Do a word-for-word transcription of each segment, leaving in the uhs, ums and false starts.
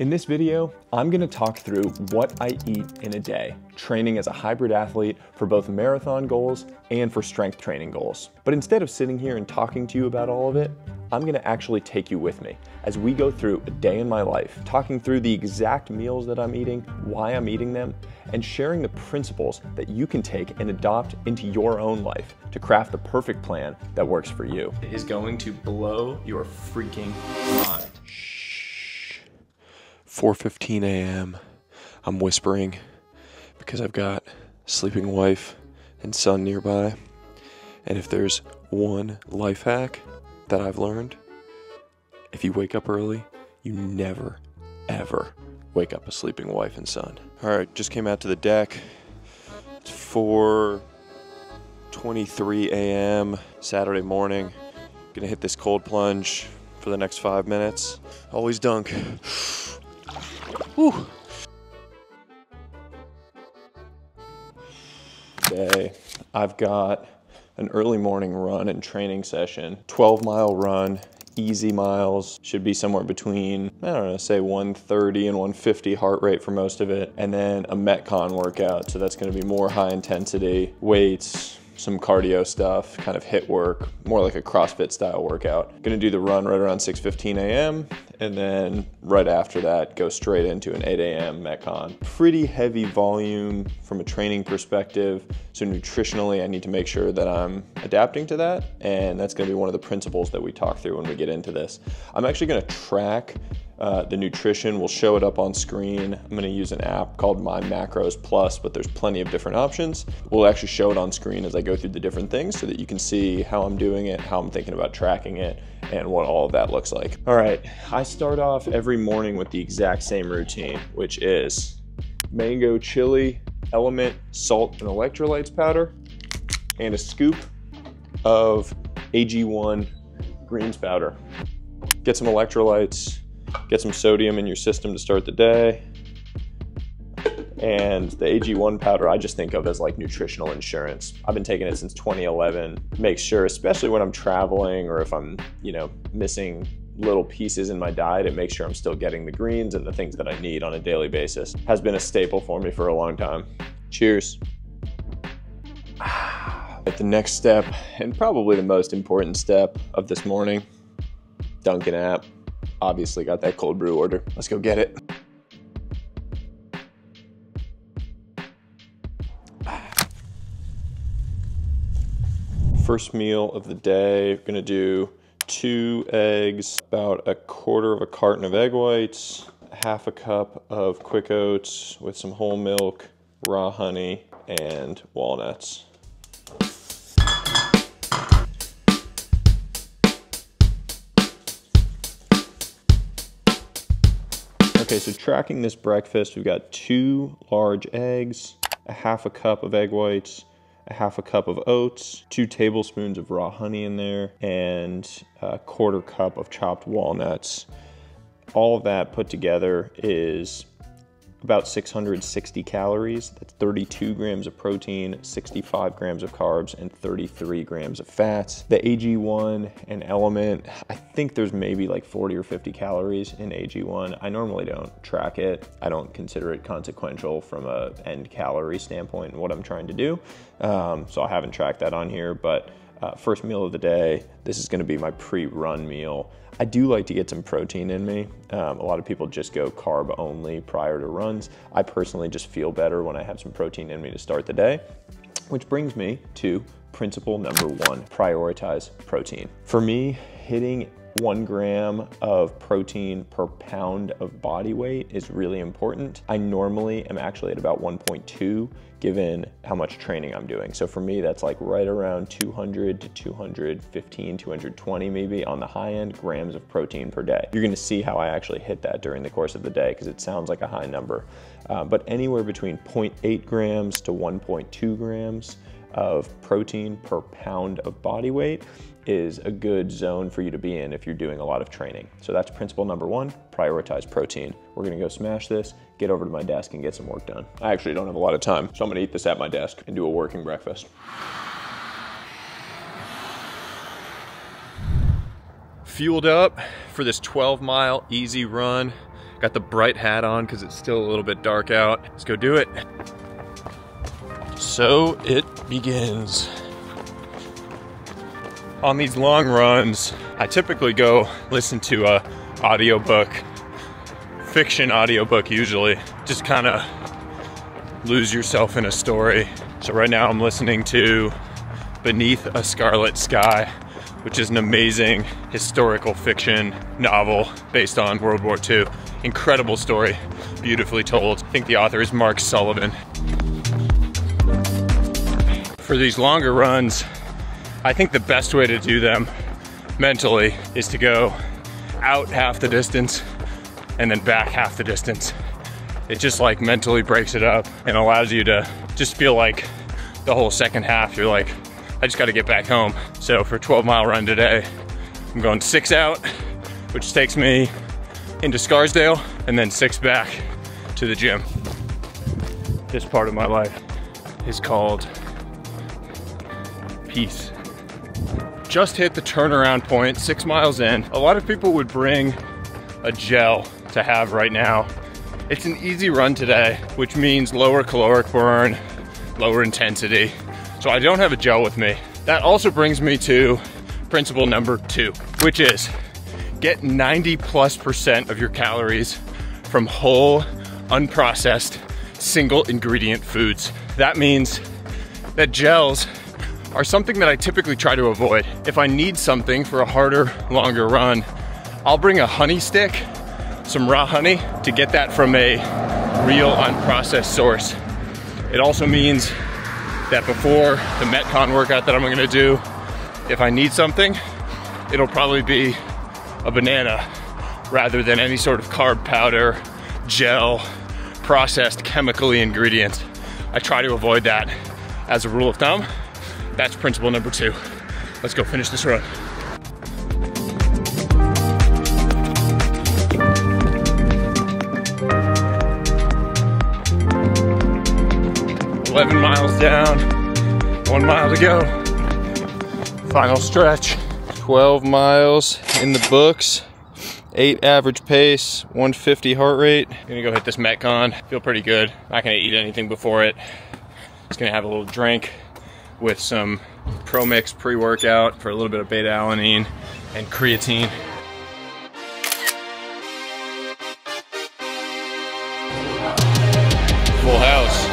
In this video, I'm gonna talk through what I eat in a day, training as a hybrid athlete for both marathon goals and for strength training goals. But instead of sitting here and talking to you about all of it, I'm gonna actually take you with me as we go through a day in my life, talking through the exact meals that I'm eating, why I'm eating them, and sharing the principles that you can take and adopt into your own life to craft the perfect plan that works for you. It is going to blow your freaking mind. four fifteen a m I'm whispering because I've got a sleeping wife and son nearby. And if there's one life hack that I've learned, if you wake up early, you never, ever wake up a sleeping wife and son. All right, just came out to the deck. It's four twenty-three a m Saturday morning. Gonna hit this cold plunge for the next five minutes. Always dunk. Whew. Today, I've got an early morning run and training session, twelve mile run, easy miles, should be somewhere between, I don't know, say one thirty and one fifty heart rate for most of it, and then a Metcon workout, so that's gonna be more high intensity, weights, some cardio stuff, kind of HIIT work, more like a CrossFit style workout. Gonna do the run right around six fifteen a m and then right after that, go straight into an eight a m Metcon. Pretty heavy volume from a training perspective. So nutritionally, I need to make sure that I'm adapting to that. And that's gonna be one of the principles that we talk through when we get into this. I'm actually gonna track Uh, the nutrition. Will show it up on screen. I'm gonna use an app called My Macros Plus, but there's plenty of different options. We'll actually show it on screen as I go through the different things so that you can see how I'm doing it, how I'm thinking about tracking it, and what all of that looks like. All right, I start off every morning with the exact same routine, which is mango chili, Element, salt, and electrolytes powder, and a scoop of A G one greens powder. Get some electrolytes, get some sodium in your system to start the day. And the A G one powder, I just think of as like nutritional insurance. I've been taking it since twenty eleven. Make sure, especially when I'm traveling or if I'm, you know, missing little pieces in my diet, it makes sure I'm still getting the greens and the things that I need on a daily basis. Has been a staple for me for a long time. Cheers. At the next step, and probably the most important step of this morning, Dunkin' app. Obviously got that cold brew order. Let's go get it. First meal of the day, gonna do two eggs, about a quarter of a carton of egg whites, half a cup of quick oats with some whole milk, raw honey, and walnuts. Okay, so tracking this breakfast, we've got two large eggs, a half a cup of egg whites, a half a cup of oats, two tablespoons of raw honey in there, and a quarter cup of chopped walnuts. All of that put together is about six hundred sixty calories. That's thirty-two grams of protein, sixty-five grams of carbs, and thirty-three grams of fats. The A G one and Element, I think there's maybe like forty or fifty calories in A G one. I normally don't track it. I don't consider it consequential from a end calorie standpoint and what I'm trying to do. Um, so I haven't tracked that on here, but uh, first meal of the day, this is gonna be my pre-run meal. I do like to get some protein in me. Um, a lot of people just go carb only prior to runs. I personally just feel better when I have some protein in me to start the day, which brings me to principle number one, prioritize protein. For me, hitting one gram of protein per pound of body weight is really important. I normally am actually at about one point two given how much training I'm doing. So for me, that's like right around two hundred to two fifteen, two twenty maybe on the high end grams of protein per day. You're gonna see how I actually hit that during the course of the day because it sounds like a high number. Uh, but anywhere between zero point eight grams to one point two grams of protein per pound of body weight is a good zone for you to be in if you're doing a lot of training. So that's principle number one, prioritize protein. We're gonna go smash this, get over to my desk and get some work done. I actually don't have a lot of time, so I'm gonna eat this at my desk and do a working breakfast. Fueled up for this twelve mile easy run. Got the bright hat on because it's still a little bit dark out. Let's go do it. So it begins. On these long runs, I typically go listen to a audiobook, fiction audiobook usually. Just kind of lose yourself in a story. So right now I'm listening to Beneath a Scarlet Sky, which is an amazing historical fiction novel based on World War Two. Incredible story, beautifully told. I think the author is Mark Sullivan. For these longer runs, I think the best way to do them mentally is to go out half the distance and then back half the distance. It just like mentally breaks it up and allows you to just feel like the whole second half, you're like, I just gotta get back home. So for a twelve mile run today, I'm going six out, which takes me into Scarsdale, and then six back to the gym. This part of my life is called peace. Just hit the turnaround point, six miles in. A lot of people would bring a gel to have right now. It's an easy run today, which means lower caloric burn, lower intensity. So I don't have a gel with me. That also brings me to principle number two, which is get ninety plus percent of your calories from whole, unprocessed, single ingredient foods. That means that gels are something that I typically try to avoid. If I need something for a harder, longer run, I'll bring a honey stick, some raw honey, to get that from a real unprocessed source. It also means that before the Metcon workout that I'm gonna do, if I need something, it'll probably be a banana rather than any sort of carb powder, gel, processed chemically ingredients. I try to avoid that as a rule of thumb. That's principle number two. Let's go finish this run. eleven miles down, one mile to go. Final stretch. twelve miles in the books, eight average pace, one fifty heart rate. I'm gonna go hit this Metcon. Feel pretty good. Not gonna eat anything before it. Just gonna have a little drink with some ProMix pre-workout for a little bit of beta-alanine and creatine. Full house.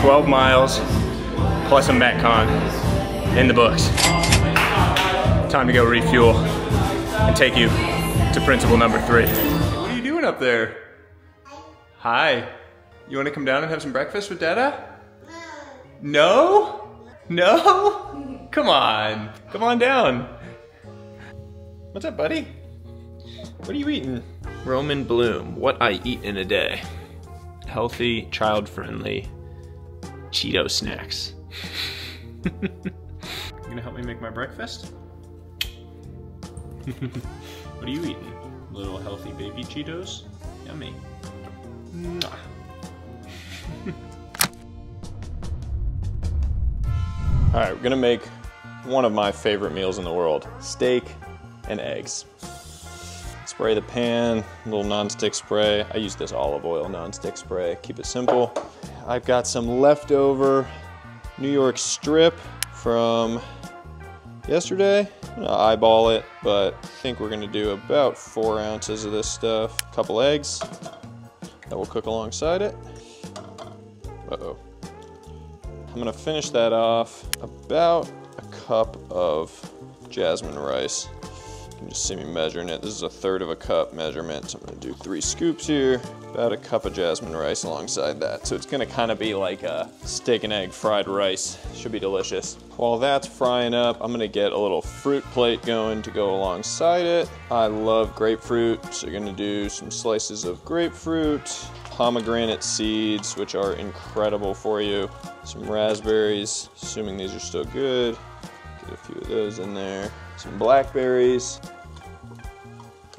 twelve miles, plus a Metcon in the books. Time to go refuel and take you to principle number three. What are you doing up there? Hi. You wanna come down and have some breakfast with Dada? No. No? No? Come on, come on down. What's up, buddy? What are you eating? Roman Bloom, what I eat in a day. Healthy, child-friendly, Cheeto snacks. You gonna help me make my breakfast? What are you eating? Little healthy baby Cheetos? Yummy. Mwah. All right, we're gonna make one of my favorite meals in the world, steak and eggs. Spray the pan, little non-stick spray. I use this olive oil non-stick spray, keep it simple. I've got some leftover New York strip from yesterday. I'm gonna eyeball it, but I think we're gonna do about four ounces of this stuff. A couple eggs that will cook alongside it. Uh-oh. I'm gonna finish that off about a cup of jasmine rice. You can just see me measuring it. This is a third of a cup measurement. So I'm gonna do three scoops here, about a cup of jasmine rice alongside that. So it's gonna kind of be like a steak and egg fried rice. Should be delicious. While that's frying up, I'm gonna get a little fruit plate going to go alongside it. I love grapefruit, so you're gonna do some slices of grapefruit, pomegranate seeds, which are incredible for you, some raspberries, assuming these are still good. Get a few of those in there. Some blackberries,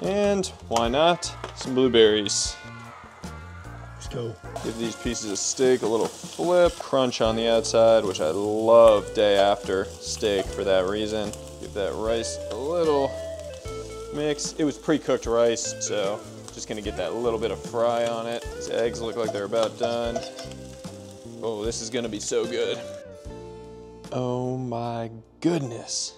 and why not, some blueberries. Let's go. Give these pieces of steak a little flip, crunch on the outside, which I love day after steak for that reason. Give that rice a little mix. It was pre-cooked rice, so just gonna get that little bit of fry on it. These eggs look like they're about done. Oh, this is gonna be so good. Oh my goodness.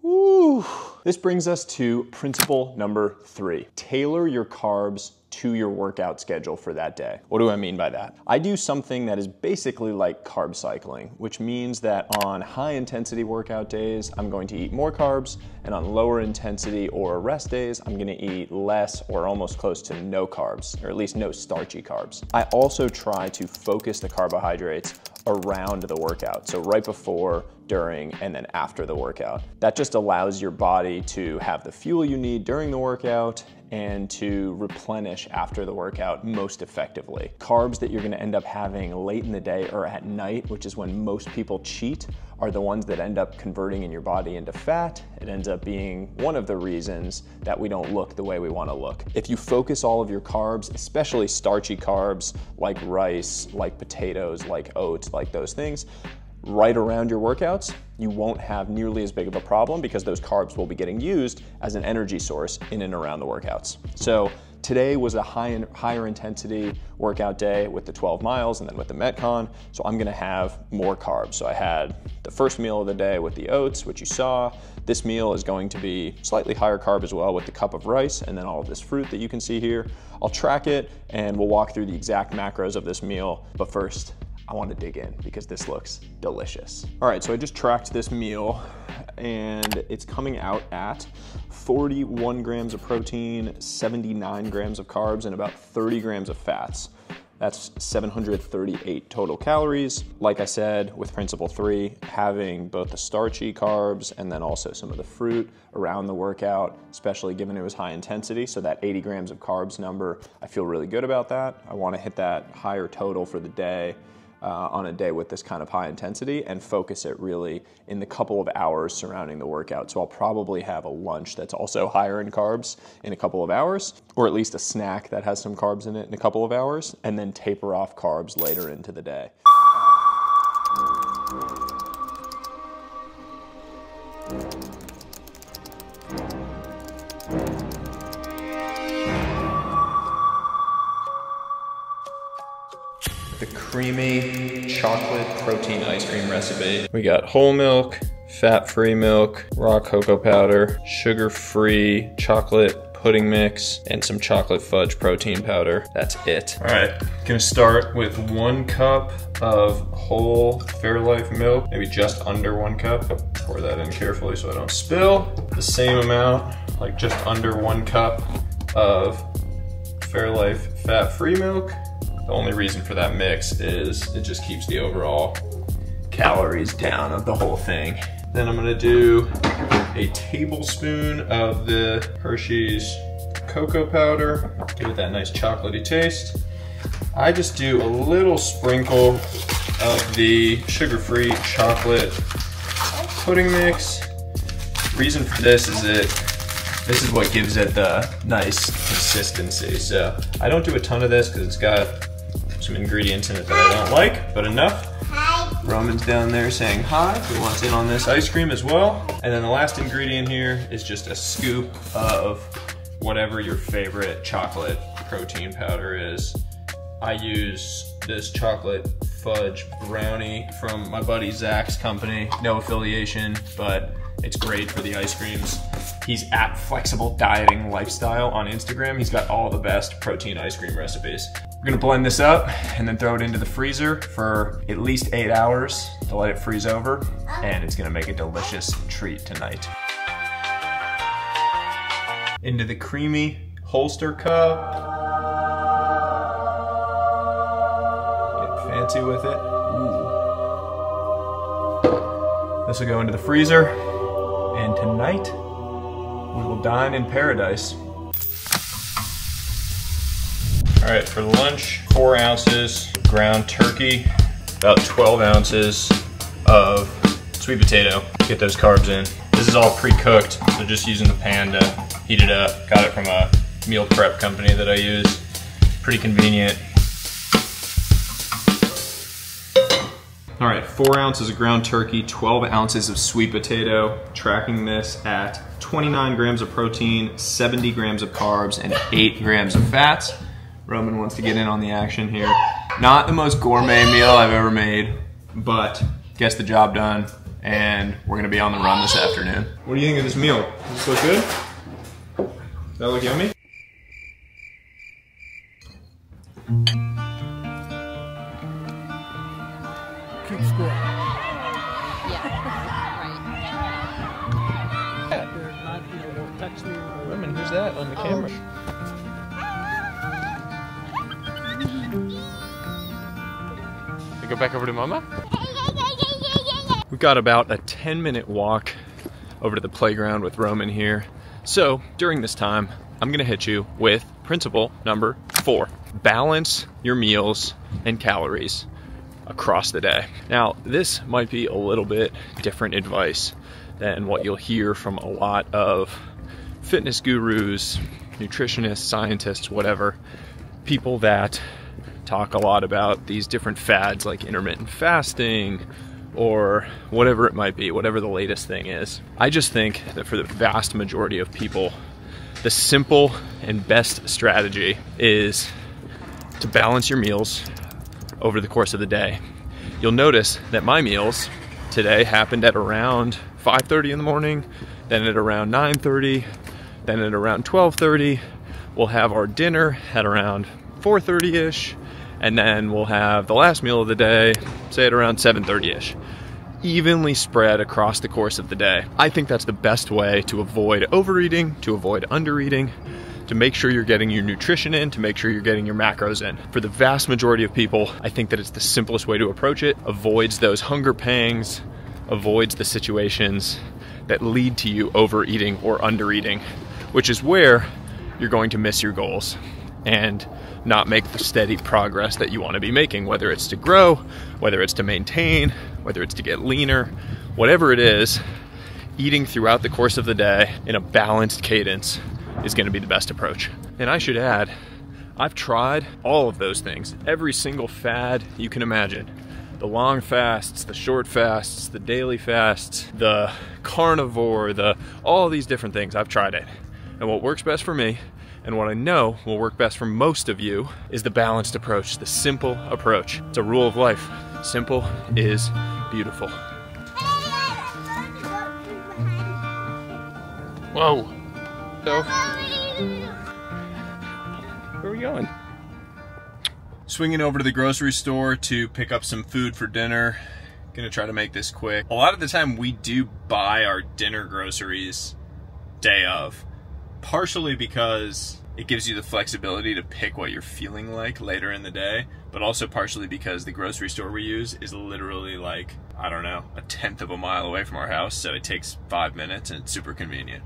Woo. This brings us to principle number three. Tailor your carbs to your workout schedule for that day. What do I mean by that? I do something that is basically like carb cycling, which means that on high intensity workout days, I'm going to eat more carbs, and on lower intensity or rest days, I'm gonna eat less or almost close to no carbs, or at least no starchy carbs. I also try to focus the carbohydrates around the workout, so right before, during, and then after the workout. That just allows your body to have the fuel you need during the workout and to replenish after the workout most effectively. Carbs that you're gonna end up having late in the day or at night, which is when most people cheat, are the ones that end up converting in your body into fat. It ends up being one of the reasons that we don't look the way we wanna look. If you focus all of your carbs, especially starchy carbs like rice, like potatoes, like oats, like those things, right around your workouts, you won't have nearly as big of a problem because those carbs will be getting used as an energy source in and around the workouts. So today was a high in, higher intensity workout day with the twelve miles and then with the Metcon, so I'm gonna have more carbs. So I had the first meal of the day with the oats, which you saw. This meal is going to be slightly higher carb as well with the cup of rice and then all of this fruit that you can see here. I'll track it and we'll walk through the exact macros of this meal, but first, I want to dig in because this looks delicious. All right, so I just tracked this meal and it's coming out at forty-one grams of protein, seventy-nine grams of carbs, and about thirty grams of fats. That's seven hundred thirty-eight total calories. Like I said, with principle three, having both the starchy carbs and then also some of the fruit around the workout, especially given it was high intensity, so that eighty grams of carbs number, I feel really good about that. I want to hit that higher total for the day. Uh, on a day with this kind of high intensity and focus it really in the couple of hours surrounding the workout. So I'll probably have a lunch that's also higher in carbs in a couple of hours, or at least a snack that has some carbs in it in a couple of hours, and then taper off carbs later into the day. The creamy chocolate protein ice cream recipe. We got whole milk, fat-free milk, raw cocoa powder, sugar-free chocolate pudding mix, and some chocolate fudge protein powder. That's it. All right, gonna start with one cup of whole Fairlife milk, maybe just under one cup. Pour that in carefully so I don't spill. The same amount, like just under one cup of Fairlife fat-free milk. The only reason for that mix is it just keeps the overall calories down of the whole thing. Then I'm gonna do a tablespoon of the Hershey's cocoa powder. Give it that nice chocolatey taste. I just do a little sprinkle of the sugar-free chocolate pudding mix. Reason for this is it This is what gives it the nice consistency. So I don't do a ton of this because it's got some ingredients in it that I don't like, but enough. Hi. Roman's down there saying hi. He wants in on this ice cream as well. And then the last ingredient here is just a scoop of whatever your favorite chocolate protein powder is. I use this chocolate fudge brownie from my buddy Zach's company. No affiliation, but it's great for the ice creams. He's at Flexible Dieting Lifestyle on Instagram. He's got all the best protein ice cream recipes. We're gonna blend this up and then throw it into the freezer for at least eight hours to let it freeze over, and it's gonna make a delicious treat tonight. into the creamy holster cup. Get fancy with it. Ooh. This will go into the freezer, and tonight we will dine in paradise. All right, for lunch, four ounces ground turkey, about twelve ounces of sweet potato. Get those carbs in. This is all pre-cooked, so just using the pan to heat it up. Got it from a meal prep company that I use. Pretty convenient. All right, four ounces of ground turkey, twelve ounces of sweet potato. Tracking this at twenty-nine grams of protein, seventy grams of carbs, and eight grams of fats. Roman wants to get in on the action here. Not the most gourmet meal I've ever made, but gets the job done, and we're gonna be on the run this afternoon. What do you think of this meal? Does this look good? Does that look yummy? Kick squat. Yeah, right. They're not, you know, don't touch me. Roman, who's that on the camera? Oh. Go back over to Mama. We've got about a ten minute walk over to the playground with Roman here. So during this time, I'm gonna hit you with principle number four. Balance your meals and calories across the day. Now, this might be a little bit different advice than what you'll hear from a lot of fitness gurus, nutritionists, scientists, whatever, people that talk a lot about these different fads like intermittent fasting or whatever it might be, whatever the latest thing is. I just think that for the vast majority of people, the simple and best strategy is to balance your meals over the course of the day. You'll notice that my meals today happened at around five thirty in the morning, then at around nine thirty, then at around twelve thirty. We'll have our dinner at around four thirty-ish, and then we'll have the last meal of the day, say at around seven thirty-ish, evenly spread across the course of the day. I think that's the best way to avoid overeating, to avoid undereating, to make sure you're getting your nutrition in, to make sure you're getting your macros in. For the vast majority of people, I think that it's the simplest way to approach it, avoids those hunger pangs, avoids the situations that lead to you overeating or undereating, which is where you're going to miss your goals and not make the steady progress that you want to be making, whether it's to grow, whether it's to maintain, whether it's to get leaner, whatever it is, eating throughout the course of the day in a balanced cadence is going to be the best approach. And I should add, I've tried all of those things, every single fad you can imagine. The long fasts, the short fasts, the daily fasts, the carnivore, the all these different things, I've tried it. And what works best for me, and what I know will work best for most of you, is the balanced approach, the simple approach. It's a rule of life. Simple is beautiful. Whoa. So, where are we going? Swinging over to the grocery store to pick up some food for dinner. Gonna try to make this quick. A lot of the time we do buy our dinner groceries day of. Partially because it gives you the flexibility to pick what you're feeling like later in the day, but also partially because the grocery store we use is literally like, I don't know, a tenth of a mile away from our house, so it takes five minutes and it's super convenient.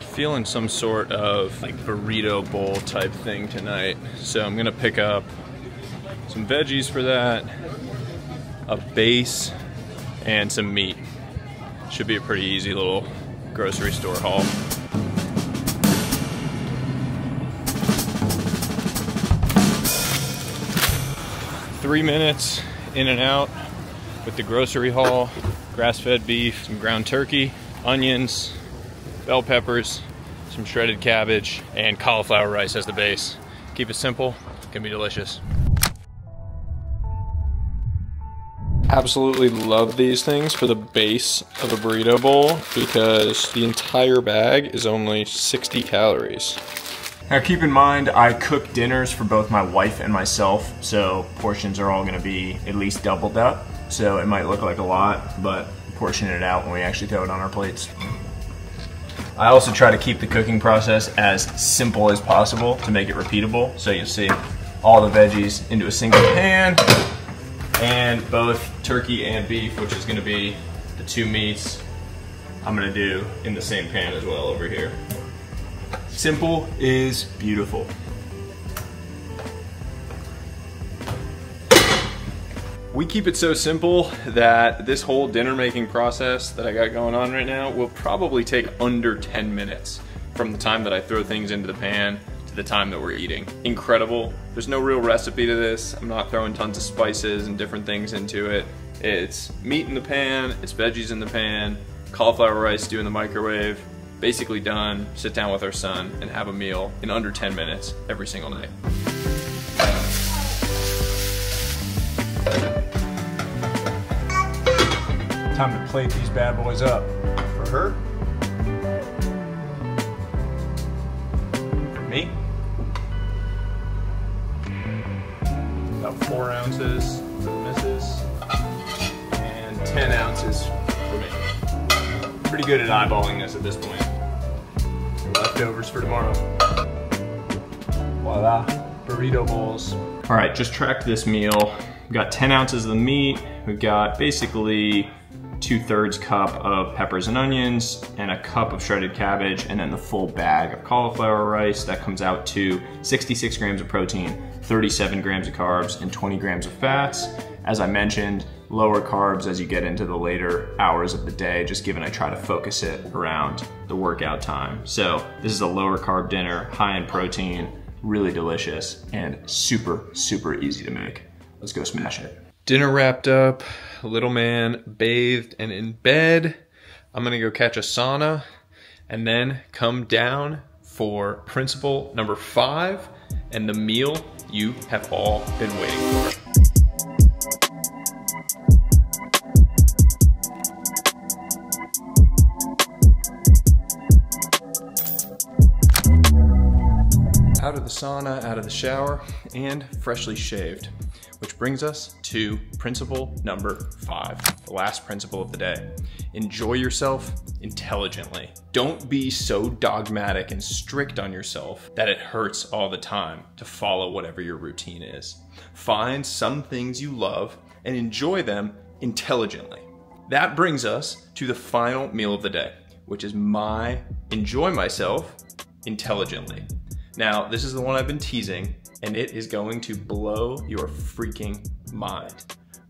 Feeling some sort of like burrito bowl type thing tonight, so I'm gonna pick up some veggies for that, a base, and some meat. Should be a pretty easy little grocery store haul. Three minutes in and out with the grocery haul. Grass-fed beef, some ground turkey, onions, bell peppers, some shredded cabbage, and cauliflower rice as the base. Keep it simple, it's gonna be delicious. Absolutely love these things for the base of a burrito bowl because the entire bag is only sixty calories. Now keep in mind, I cook dinners for both my wife and myself, so portions are all gonna be at least doubled up. So it might look like a lot, but portion it out when we actually throw it on our plates. I also try to keep the cooking process as simple as possible to make it repeatable. So you'll see all the veggies into a single pan, and both turkey and beef, which is gonna be the two meats, I'm gonna do in the same pan as well over here. Simple is beautiful. We keep it so simple that this whole dinner making process that I got going on right now will probably take under ten minutes from the time that I throw things into the pan to the time that we're eating. Incredible. There's no real recipe to this. I'm not throwing tons of spices and different things into it. It's meat in the pan, it's veggies in the pan, cauliflower rice stew in the microwave, basically done. Sit down with our son and have a meal in under ten minutes every single night. Time to plate these bad boys up. For her. For me. About four ounces for the missus. And ten ounces for me. Pretty good at eyeballing this at this point. Leftovers for tomorrow. Voila, burrito bowls. All right, just track this meal. We've got ten ounces of the meat. We've got basically two-thirds cup of peppers and onions and a cup of shredded cabbage, and then the full bag of cauliflower rice. That comes out to sixty-six grams of protein, thirty-seven grams of carbs, and twenty grams of fats. As I mentioned, lower carbs as you get into the later hours of the day, just given I try to focus it around the workout time. So this is a lower carb dinner, high in protein, really delicious, and super, super easy to make. Let's go smash it. Dinner wrapped up, little man bathed and in bed. I'm gonna go catch a sauna and then come down for principle number five and the meal you have all been waiting for. Out of the sauna, out of the shower, and freshly shaved. Which brings us to principle number five, the last principle of the day. Enjoy yourself intelligently. Don't be so dogmatic and strict on yourself that it hurts all the time to follow whatever your routine is. Find some things you love and enjoy them intelligently. That brings us to the final meal of the day, which is my enjoy myself intelligently. Now, this is the one I've been teasing, and it is going to blow your freaking mind.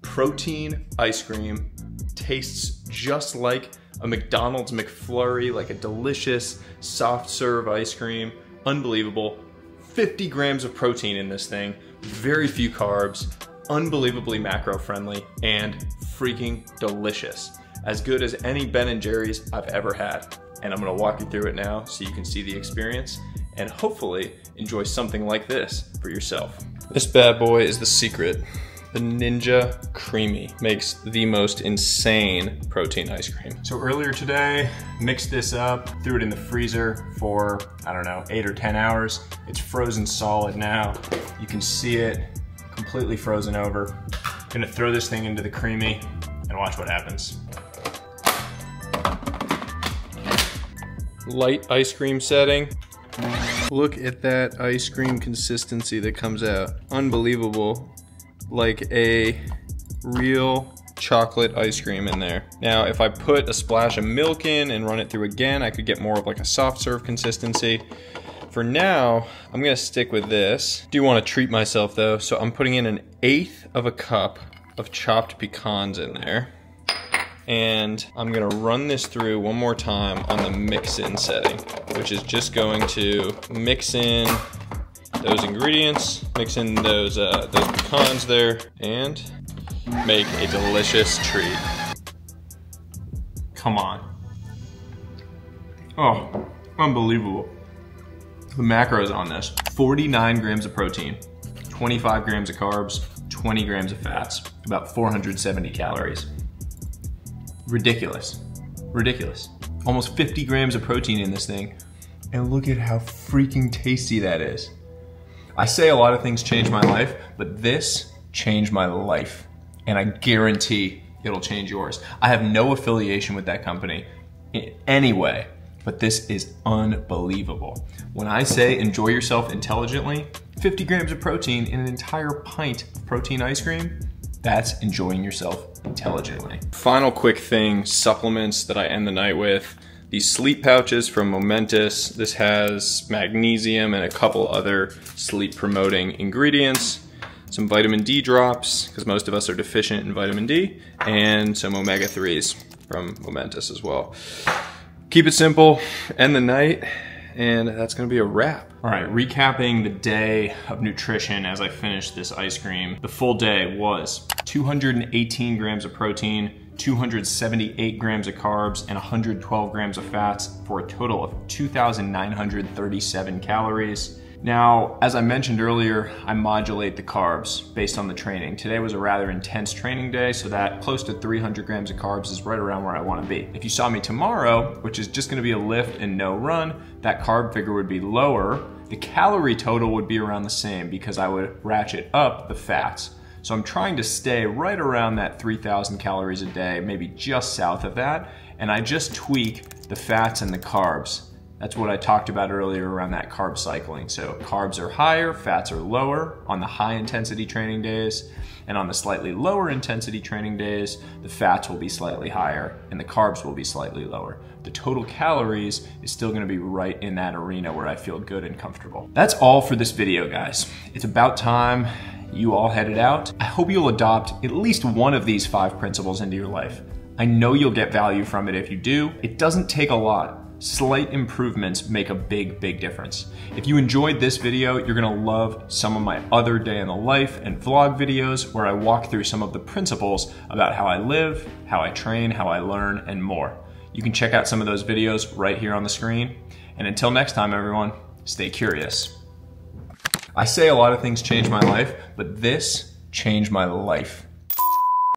Protein ice cream tastes just like a McDonald's McFlurry, like a delicious soft serve ice cream. Unbelievable. fifty grams of protein in this thing, very few carbs, unbelievably macro friendly, and freaking delicious. As good as any Ben and Jerry's I've ever had. And I'm gonna walk you through it now so you can see the experience and hopefully enjoy something like this for yourself. This bad boy is the secret. The Ninja Creami makes the most insane protein ice cream. So earlier today, mixed this up, threw it in the freezer for, I don't know, eight or ten hours. It's frozen solid now. You can see it completely frozen over. I'm gonna throw this thing into the Creami and watch what happens. Light ice cream setting. Look at that ice cream consistency that comes out. Unbelievable. Like a real chocolate ice cream in there. Now, if I put a splash of milk in and run it through again, I could get more of like a soft serve consistency. For now, I'm gonna stick with this. Do want to treat myself though, so I'm putting in an eighth of a cup of chopped pecans in there. And I'm gonna run this through one more time on the mix-in setting, which is just going to mix in those ingredients, mix in those, uh, those pecans there, and make a delicious treat. Come on. Oh, unbelievable. The macros on this, forty-nine grams of protein, twenty-five grams of carbs, twenty grams of fats, about four hundred seventy calories. Ridiculous, ridiculous. Almost fifty grams of protein in this thing. And look at how freaking tasty that is. I say a lot of things change my life, but this changed my life. And I guarantee it'll change yours. I have no affiliation with that company in any way. but this is unbelievable. When I say enjoy yourself intelligently, fifty grams of protein in an entire pint of protein ice cream, that's enjoying yourself intelligently. Final quick thing, supplements that I end the night with. These sleep pouches from Momentous. This has magnesium and a couple other sleep promoting ingredients. Some vitamin D drops, because most of us are deficient in vitamin D, and some omega threes from Momentous as well. Keep it simple, end the night, and that's gonna be a wrap. All right, recapping the day of nutrition as I finished this ice cream. The full day was two hundred eighteen grams of protein, two hundred seventy-eight grams of carbs, and one hundred twelve grams of fats for a total of two thousand nine hundred thirty-seven calories. Now, as I mentioned earlier, I modulate the carbs based on the training. Today was a rather intense training day, so that close to three hundred grams of carbs is right around where I wanna be. If you saw me tomorrow, which is just gonna be a lift and no run, that carb figure would be lower. The calorie total would be around the same because I would ratchet up the fats. So I'm trying to stay right around that three thousand calories a day, maybe just south of that, and I just tweak the fats and the carbs. That's what I talked about earlier around that carb cycling. So carbs are higher, fats are lower on the high intensity training days, and on the slightly lower intensity training days, the fats will be slightly higher and the carbs will be slightly lower. The total calories is still gonna be right in that arena where I feel good and comfortable. That's all for this video, guys. It's about time you all headed out. I hope you'll adopt at least one of these five principles into your life. I know you'll get value from it if you do. It doesn't take a lot. Slight improvements make a big, big difference. If you enjoyed this video, you're gonna love some of my other day in the life and vlog videos where I walk through some of the principles about how I live, how I train, how I learn, and more. You can check out some of those videos right here on the screen. And until next time, everyone, stay curious. I say a lot of things change my life, but this changed my life.